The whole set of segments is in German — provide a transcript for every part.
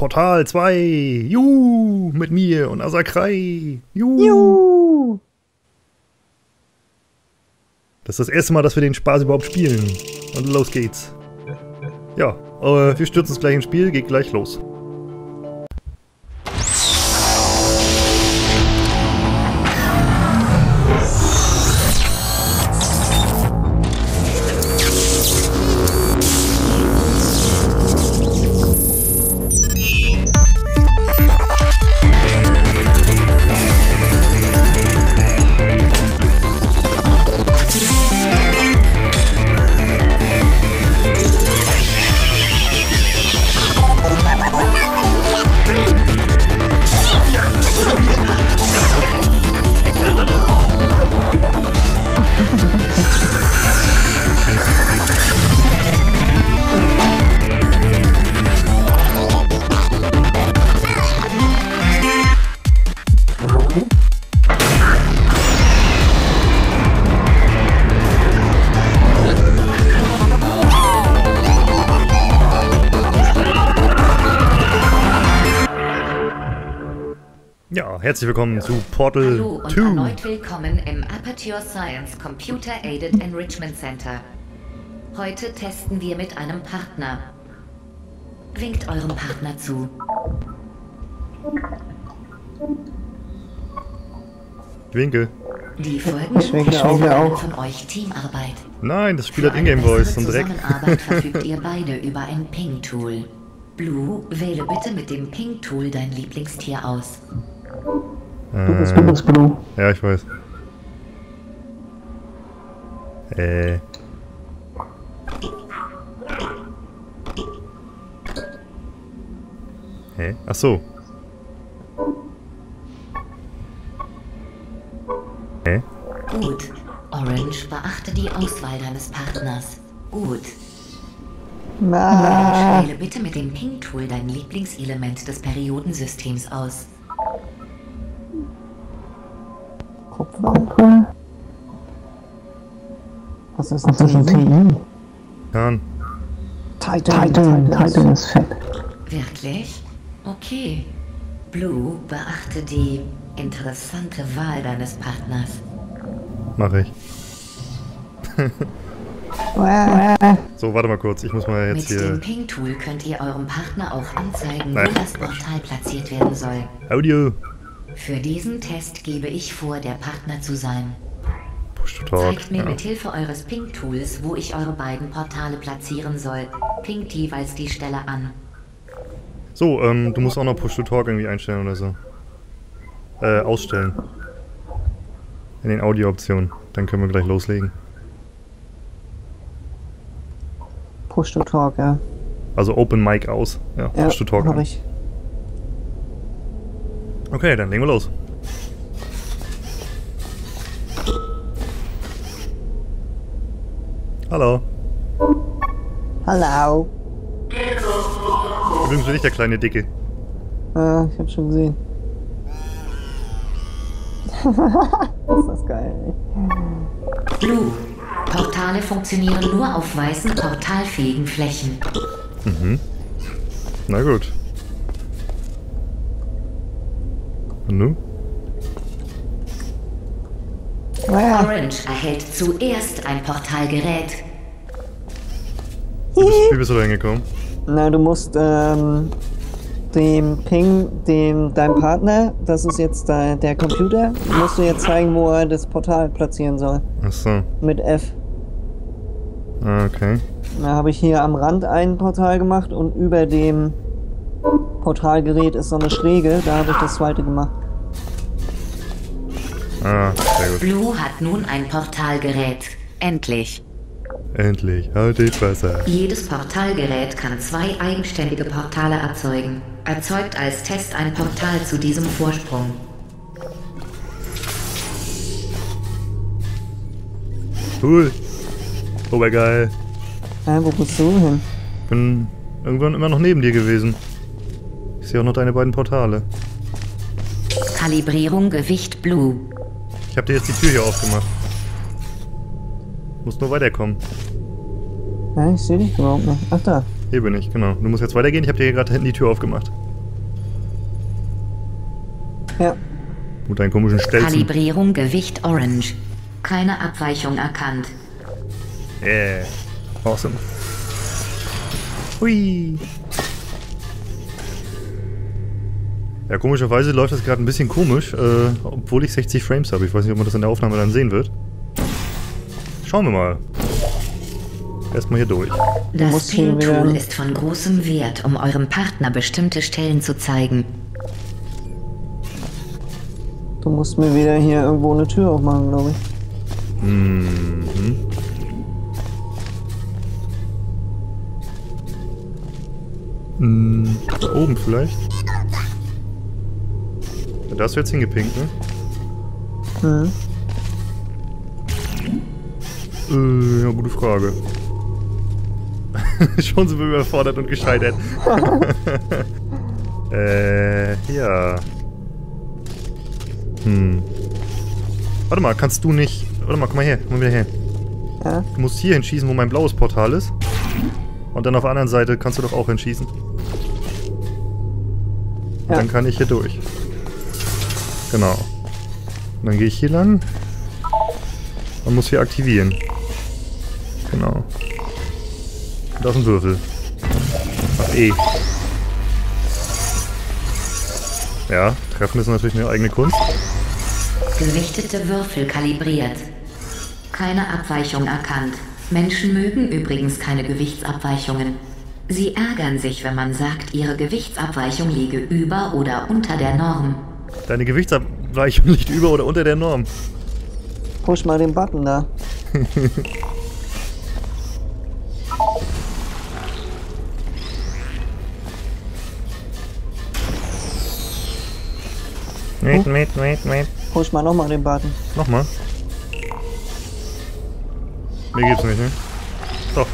Portal 2. Juhu, mit mir und Aza_Kray. Juhu. Juhu. Das ist das erste Mal, dass wir den Spaß überhaupt spielen. Und los geht's. Ja, wir stürzen uns gleich ins Spiel, geht gleich los. Ja, herzlich willkommen zu Portal 2. Hallo und erneut willkommen im Aperture Science Computer Aided Enrichment Center. Heute testen wir mit einem Partner. Winkt eurem Partner zu. Ich winke. Die Folgen von euch Teamarbeit. Nein, das Spiel hat Ingame Voice und Dreck. Für eine bessere Zusammenarbeit verfügt ihr beide über ein Ping-Tool. Blue, wähle bitte mit dem Ping-Tool dein Lieblingstier aus. Du bist Blue. Ja, ich weiß. Hä? Ach so. Hä? Gut. Orange, beachte die Auswahl deines Partners. Gut. Orange, wähle bitte mit dem Ping-Tool dein Lieblingselement des Periodensystems aus. Kopflampe. Was ist denn zwischen TI? Kann. Titan ist fett. Wirklich? Okay. Blue, beachte die interessante Wahl deines Partners. Mach ich. So, warte mal kurz, ich muss mal jetzt hier... Mit dem Ping-Tool könnt ihr eurem Partner auch anzeigen, wo das Portal platziert werden soll. Audio! Für diesen Test gebe ich vor, der Partner zu sein. Zeigt mir mit Hilfe eures Ping-Tools, wo ich eure beiden Portale platzieren soll. Pingt jeweils die Stelle an. So, du musst auch noch Push-to-Talk irgendwie einstellen oder so. Ausstellen. In den Audio-Optionen. Dann können wir gleich loslegen. Push-to-Talk, ja. Also Open Mic aus. Ja, Push-to-Talk. Ja, okay, dann legen wir los. Hallo. Hallo. Übrigens bin ich der kleine Dicke. Ich hab's schon gesehen. Ist das geil, ey. Blue. Portale funktionieren nur auf weißen, portalfähigen Flächen. Mhm. Na gut. No. Orange erhält zuerst ein Portalgerät. Wie bist du da hingekommen? Na, du musst dem Ping, deinem Partner, das ist jetzt der Computer, musst du jetzt zeigen, wo er das Portal platzieren soll. Ach so. Mit F. Okay. Da habe ich hier am Rand ein Portal gemacht und über dem Portalgerät ist so eine Schräge, da habe ich das zweite gemacht. Ah, sehr gut. Blue hat nun ein Portalgerät. Endlich. Endlich, haltet Wasser. Jedes Portalgerät kann zwei eigenständige Portale erzeugen. Erzeugt als Test ein Portal zu diesem Vorsprung. Cool. Oh, mein geil. Wo bist du hin? Ich bin irgendwann immer noch neben dir gewesen. Ich sehe auch noch deine beiden Portale. Kalibrierung, Gewicht, Blue. Ich habe dir jetzt die Tür hier aufgemacht. Musst nur weiterkommen. Ja, ich sehe dich überhaupt noch. Ach, da. Hier bin ich, genau. Du musst jetzt weitergehen. Ich habe dir hier gerade hinten die Tür aufgemacht. Ja. Mit einem komischen Stelzen. Kalibrierung Gewicht Orange. Keine Abweichung erkannt. Yeah. Awesome. Hui. Ja, komischerweise läuft das gerade ein bisschen komisch, obwohl ich 60 Frames habe. Ich weiß nicht, ob man das in der Aufnahme dann sehen wird. Schauen wir mal. Erstmal hier durch. Das Ping-Tool ist von großem Wert, um eurem Partner bestimmte Stellen zu zeigen. Du musst mir wieder hier irgendwo eine Tür aufmachen, glaube ich. Mhm. Da oben vielleicht? Da hast du jetzt hingepinkt, ne? Mhm. Ja, gute Frage. Schon sind wir überfordert und gescheitert. Ja. Hm. Warte mal, kannst du nicht... Warte mal, komm mal her, komm mal wieder her. Ja? Du musst hier hinschießen, wo mein blaues Portal ist. Und dann auf der anderen Seite kannst du doch auch hinschießen. Ja. Dann kann ich hier durch. Genau. Und dann gehe ich hier lang. Man muss hier aktivieren. Genau. Und da ist ein Würfel. Ach, eh. Ja, Treffen ist natürlich eine eigene Kunst. Gewichtete Würfel kalibriert. Keine Abweichung erkannt. Menschen mögen übrigens keine Gewichtsabweichungen. Sie ärgern sich, wenn man sagt, ihre Gewichtsabweichung liege über oder unter der Norm. Deine Gewichtsabweichung liegt über oder unter der Norm. Push mal den Button da. Wait. Push mal nochmal den Button. Nochmal? Nee, gibt's nicht, ne? Doch.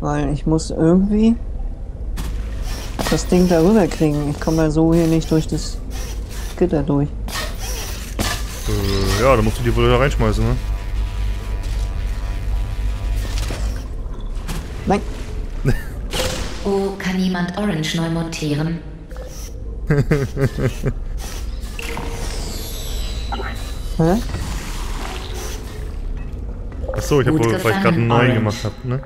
Weil ich muss irgendwie das Ding da rüber kriegen. Ich komme da so hier nicht durch das Gitter durch. Ja, da musst du die wohl da reinschmeißen, ne? Nein. Oh, kann jemand Orange neu montieren? Hä? Achso, ich habe wohl vielleicht gerade einen neuen gemacht, ne?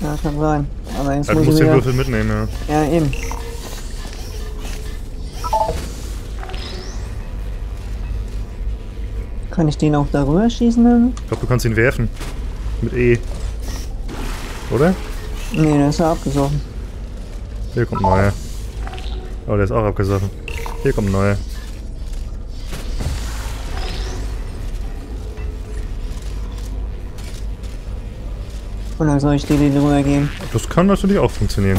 Ja, kann sein. Aber jetzt muss ich den Würfel mitnehmen, ja. Ja, eben. Kann ich den auch darüber schießen, dann? Ich glaube, du kannst ihn werfen. Mit E. Oder? Nee, der ist ja abgesoffen. Hier kommt ein neuer. Oh, der ist auch abgesoffen. Hier kommt ein neuer. Und dann soll ich dir den drüber geben. Das kann natürlich auch funktionieren.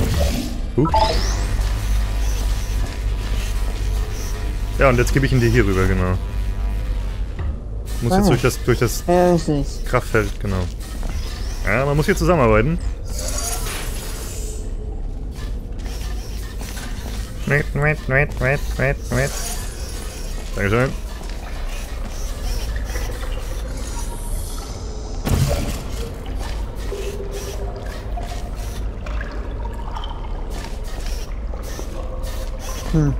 Ja, und jetzt gebe ich ihn dir hier rüber, genau. Du musst jetzt durch das Kraftfeld, genau. Ja, man muss hier zusammenarbeiten. Wait. Dankeschön. Hm.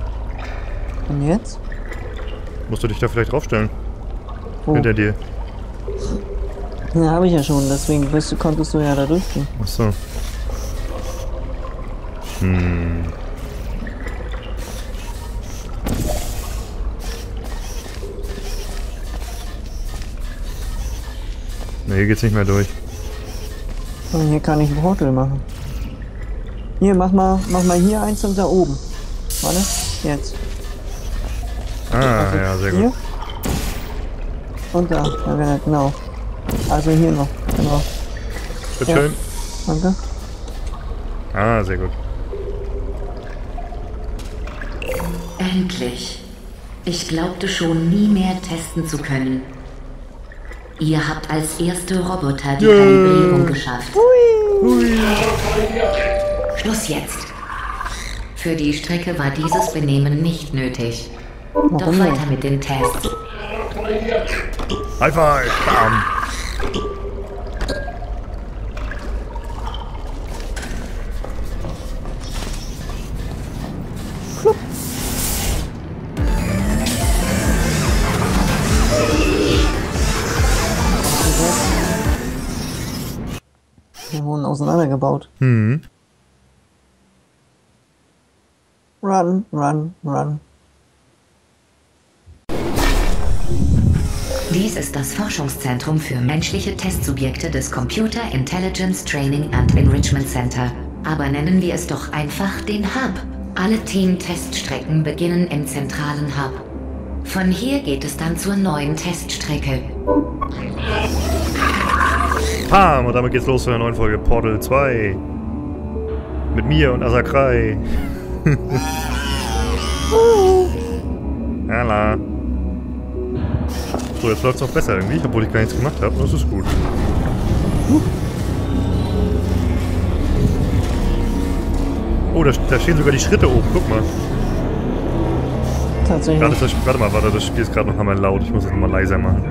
Und jetzt? Musst du dich da vielleicht draufstellen. Oh. Hinter dir. Na, habe ich ja schon, deswegen konntest du ja da durchgehen. Achso. Hm. Ne, hier geht's nicht mehr durch. Und hier kann ich ein Portal machen. Hier, mach mal hier eins und da oben. Warte, jetzt. Ah, also ja, sehr hier. Gut. Und da, ja genau. Also hier noch, genau. Schön, ja. Schön. Danke. Ah, sehr gut. Endlich. Ich glaubte schon, nie mehr testen zu können. Ihr habt als erste Roboter die Kalibrierung geschafft. Hui. Schluss jetzt. Für die Strecke war dieses Benehmen nicht nötig. Warum doch weiter nicht? Mit den Tests. High five! Bam. Die wurden auseinandergebaut. Hm. Run, run, run. Dies ist das Forschungszentrum für menschliche Testsubjekte des Computer Intelligence Training and Enrichment Center. Aber nennen wir es doch einfach den Hub. Alle Team-Teststrecken beginnen im zentralen Hub. Von hier geht es dann zur neuen Teststrecke. Bam! Und damit geht's los zu der neuen Folge Portal 2. Mit mir und Aza_Kray. Hala. So, jetzt läuft es auch besser irgendwie, obwohl ich gar nichts gemacht habe. Das ist gut. Oh, da stehen sogar die Schritte oben. Guck mal. Tatsächlich. Warte mal, das Spiel ist gerade noch einmal laut. Ich muss das nochmal leiser machen.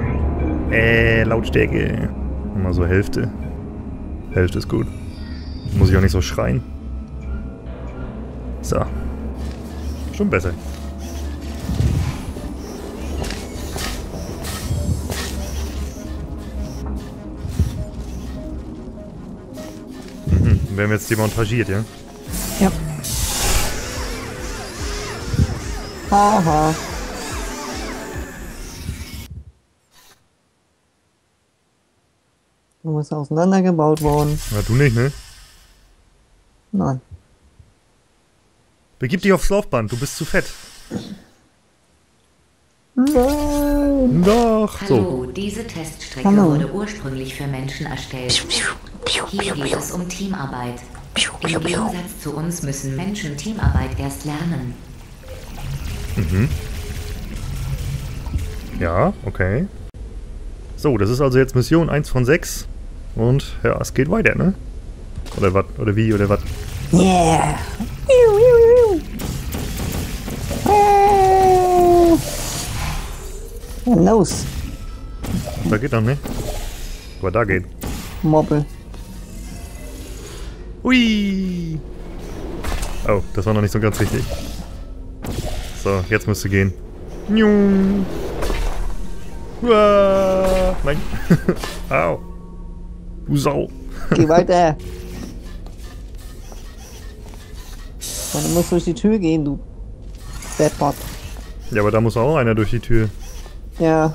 Lautstärke. Mal so Hälfte. Hälfte ist gut. Muss ich auch nicht so schreien. So. Schon besser. Wir haben jetzt demontagiert, ja? Ja. Aha. Du bist auseinandergebaut worden. Na, du nicht, ne? Nein. Begib dich aufs Laufband, du bist zu fett. Nein. Doch. Hallo, diese Teststrecke wurde ursprünglich für Menschen erstellt. Hier geht es um Teamarbeit. Im Gegensatz zu uns müssen Menschen Teamarbeit erst lernen. Mhm. Ja, okay. So, das ist also jetzt Mission 1 von 6. Und ja, es geht weiter, ne? Oder was? Oder wie? Oder was? Yeah! Los! Da geht noch, ne? Aber da geht. Moppel. Ui! Oh, das war noch nicht so ganz richtig. So, jetzt müsste gehen. Uah, nein. Au. Du Sau. Geh weiter. Du musst durch die Tür gehen, du Badbot. Ja, aber da muss auch einer durch die Tür. Ja.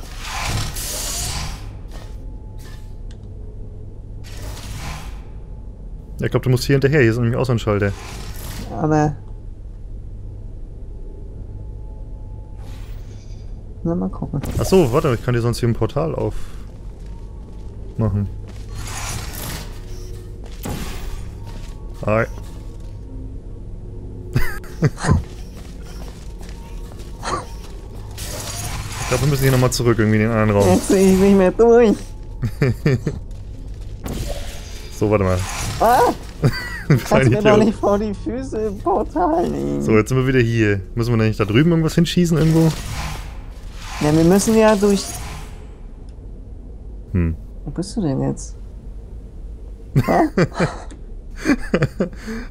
Ich glaube, du musst hier hinterher. Hier ist nämlich auch so ein Schalter. Aber... Na, mal gucken. Achso, warte, ich kann dir sonst hier ein Portal aufmachen. Hi. Ich glaube, wir müssen hier nochmal zurück, irgendwie in den anderen Raum. Jetzt sehe ich nicht mehr durch. So, warte mal. Ah! Kannst mir doch nicht vor die Füße im Portal nehmen. So, jetzt sind wir wieder hier. Müssen wir denn nicht da drüben irgendwas hinschießen irgendwo? Ja, wir müssen ja durch... Hm. Wo bist du denn jetzt?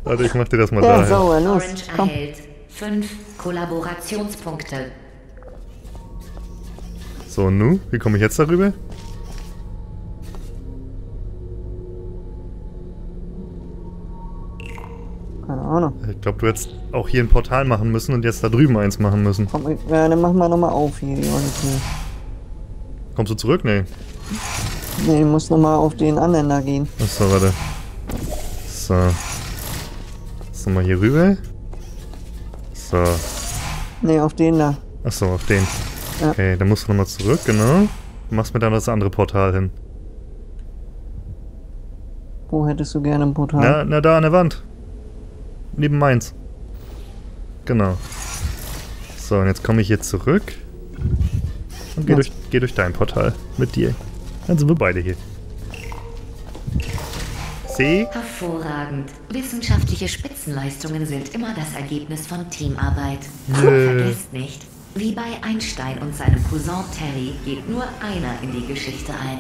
Warte, ich mach dir das mal da. So, los. Orange erhält 5 Kollaborationspunkte. So, und nu? Wie komme ich jetzt darüber? Keine Ahnung. Ich glaube, du hättest auch hier ein Portal machen müssen und jetzt da drüben eins machen müssen. Komm, ja, dann machen wir nochmal auf hier. Kommst du zurück? Nee. Nee, ich muss nochmal auf den anderen da gehen. Achso, warte. So. Jetzt nochmal hier rüber. So. Nee, auf den da. Achso, auf den. Ja. Okay, dann musst du nochmal zurück, genau. Du machst mir dann das andere Portal hin. Wo hättest du gerne ein Portal? Na, da an der Wand. Neben meins. Genau. So, und jetzt komme ich hier zurück. Und geh durch dein Portal. Mit dir. Dann sind wir beide hier. See? Hervorragend. Wissenschaftliche Spitzenleistungen sind immer das Ergebnis von Teamarbeit. Vergesst nicht, wie bei Einstein und seinem Cousin Terry geht nur einer in die Geschichte ein.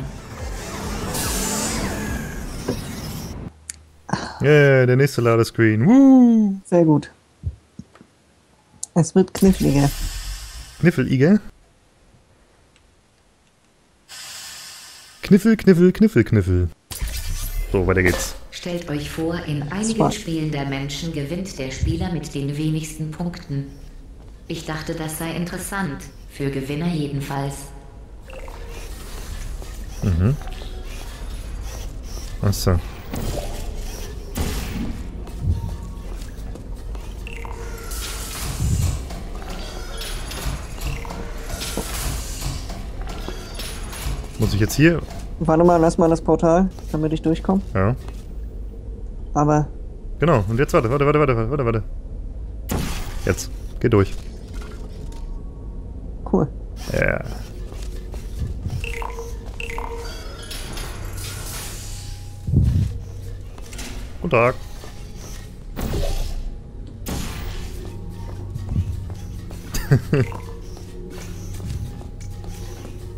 Yeah, der nächste Ladescreen. Woo! Sehr gut. Es wird kniffliger. Kniffliger? Kniffel, kniffel, kniffel, kniffel. So, weiter geht's. Stellt euch vor, in einigen Spielen der Menschen gewinnt der Spieler mit den wenigsten Punkten. Ich dachte, das sei interessant. Für Gewinner jedenfalls. Mhm. Achso. Muss ich jetzt hier? Warte mal, lass mal das Portal, damit ich durchkomme. Ja. Aber... Genau, und jetzt warte. Jetzt, geh durch. Cool. Ja. Guten Tag.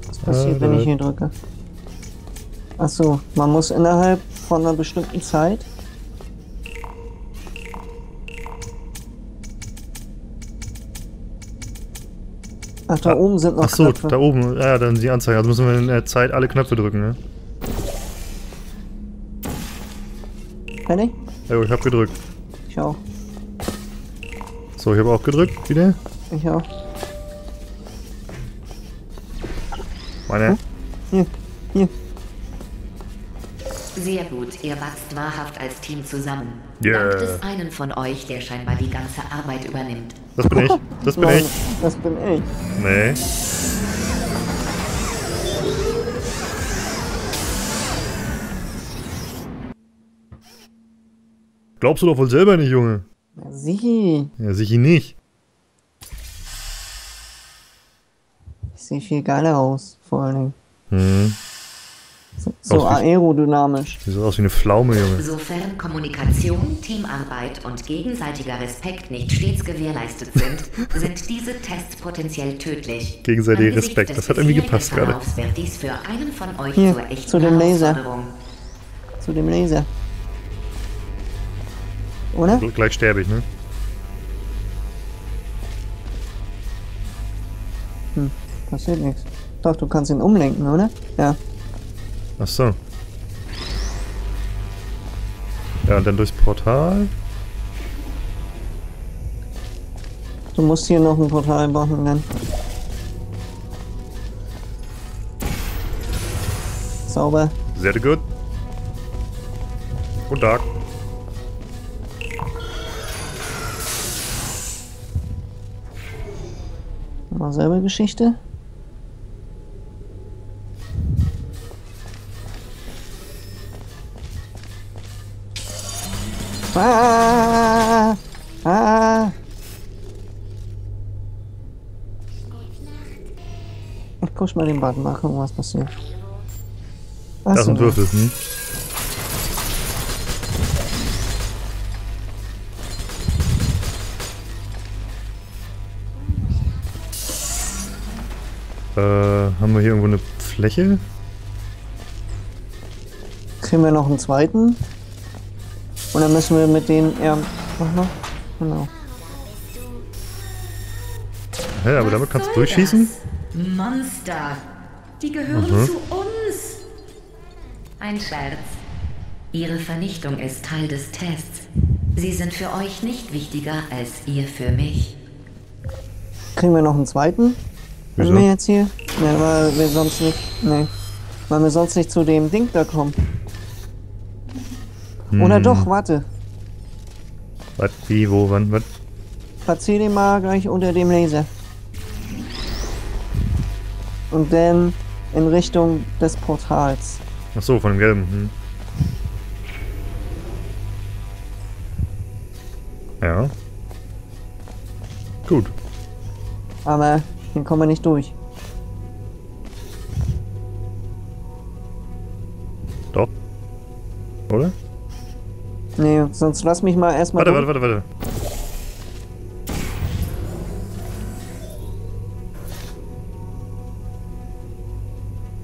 Was passiert, wenn ich hier drücke? Achso, man muss innerhalb von einer bestimmten Zeit... Ach, da oben sind noch Knöpfe. Achso, da oben. Ja, dann die Anzeige. Also müssen wir in der Zeit alle Knöpfe drücken, ne? Penny? Ja, ich hab gedrückt. Ich auch. So, ich hab auch gedrückt. Wieder? Ich auch. Meine? Hm? Hier. Sehr gut, ihr wachst wahrhaft als Team zusammen. Yeah. Dank des einen von euch, der scheinbar die ganze Arbeit übernimmt. Das bin ich. Das bin Nein, ich. Das bin ich. Nee. Glaubst du doch wohl selber nicht, Junge? Ja, sichi. Ja, sichi nicht. Ich sehe viel geiler aus, vor allen Dingen. Mhm. So aerodynamisch. Sieht aus wie eine Pflaume, Junge. Sofern Kommunikation, Teamarbeit und gegenseitiger Respekt nicht stets gewährleistet sind, sind diese Tests potenziell tödlich. Gegenseitiger Respekt, das hat irgendwie gepasst gerade. Wird dies für einen von euch hier, zur echten zu dem Laser. Zu dem Laser. Oder? Also gleich sterbe ich, ne? Hm, passiert nichts. Doch, du kannst ihn umlenken, oder? Ja. Ach so. Ja, und dann durchs Portal. Du musst hier noch ein Portal machen, dann. Sauber. Sehr gut. Guten Tag. Mal selber Geschichte. Ah, ah. Ich guck mal den Button, mal gucken, was passiert. Achso. Das ist ein Würfel, hm? Haben wir hier irgendwo eine Fläche? Kriegen wir noch einen zweiten? Und dann müssen wir mit denen eher... Aha, genau. Hä, ja, aber damit kannst du durchschießen? Das? Monster! Die gehören zu uns! Ein Scherz. Ihre Vernichtung ist Teil des Tests. Sie sind für euch nicht wichtiger als ihr für mich. Kriegen wir noch einen zweiten? Wieso? Sind wir jetzt hier? Ne, weil wir sonst nicht... Ne. Weil wir sonst nicht zu dem Ding da kommen. Oder doch, warte. Was, wie, wo, wann, was? Platzier den mal gleich unter dem Laser. Und dann in Richtung des Portals. Ach so, von dem gelben. Hm. Ja. Gut. Aber den kommen wir nicht durch. Doch. Oder? Nee, sonst lass mich mal erstmal... Warte.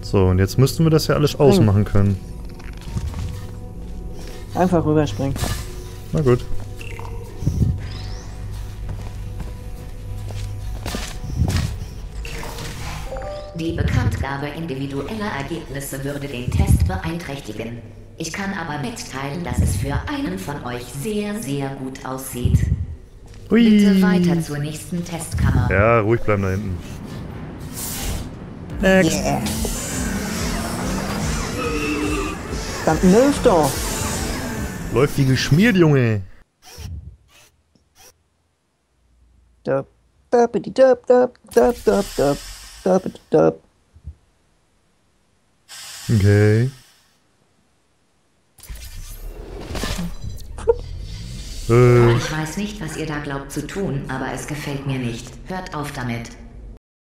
So, und jetzt müssten wir das ja alles ausmachen können. Einfach rüberspringen. Na gut. Die Bekanntgabe Herausgabe individueller Ergebnisse würde den Test beeinträchtigen. Ich kann aber mitteilen, dass es für einen von euch sehr, sehr gut aussieht. Hui. Bitte weiter zur nächsten Testkammer. Ja, ruhig bleiben da hinten. Next. Yeah. Dann läuft doch. Läuft wie geschmiert, Junge. Okay. Ich weiß nicht, was ihr da glaubt zu tun, aber es gefällt mir nicht. Hört auf damit.